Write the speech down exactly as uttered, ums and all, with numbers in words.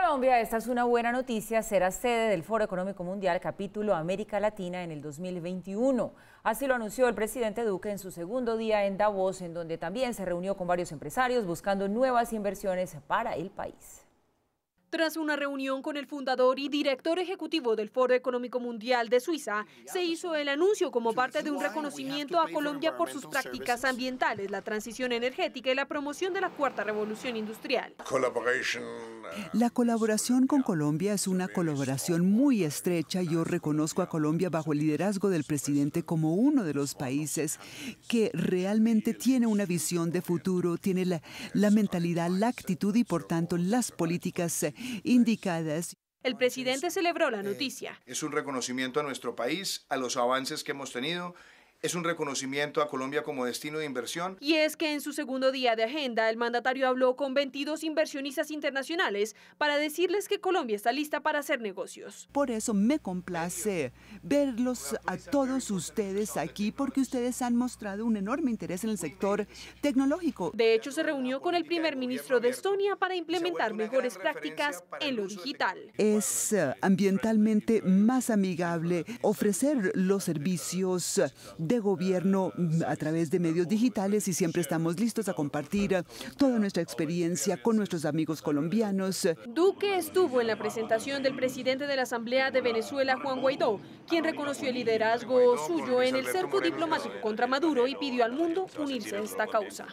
Colombia, esta es una buena noticia, será sede del Foro Económico Mundial capítulo América Latina en el dos mil veintiuno. Así lo anunció el presidente Duque en su segundo día en Davos, en donde también se reunió con varios empresarios buscando nuevas inversiones para el país. Tras una reunión con el fundador y director ejecutivo del Foro Económico Mundial de Suiza, se hizo el anuncio como parte de un reconocimiento a Colombia por sus prácticas ambientales, la transición energética y la promoción de la Cuarta Revolución Industrial. La colaboración con Colombia es una colaboración muy estrecha. Yo reconozco a Colombia bajo el liderazgo del presidente como uno de los países que realmente tiene una visión de futuro, tiene la, la mentalidad, la actitud y por tanto las políticas indicadas. El presidente celebró la noticia. Es un reconocimiento a nuestro país, a los avances que hemos tenido. Es un reconocimiento a Colombia como destino de inversión. Y es que en su segundo día de agenda, el mandatario habló con veintidós inversionistas internacionales para decirles que Colombia está lista para hacer negocios. Por eso me complace verlos a todos ustedes aquí, porque ustedes han mostrado un enorme interés en el sector tecnológico. De hecho, se reunió con el primer ministro de Estonia para implementar mejores prácticas en lo digital. Es ambientalmente más amigable ofrecer los servicios de de gobierno a través de medios digitales, y siempre estamos listos a compartir toda nuestra experiencia con nuestros amigos colombianos. Duque estuvo en la presentación del presidente de la Asamblea de Venezuela, Juan Guaidó, quien reconoció el liderazgo suyo en el cerco diplomático contra Maduro y pidió al mundo unirse a esta causa.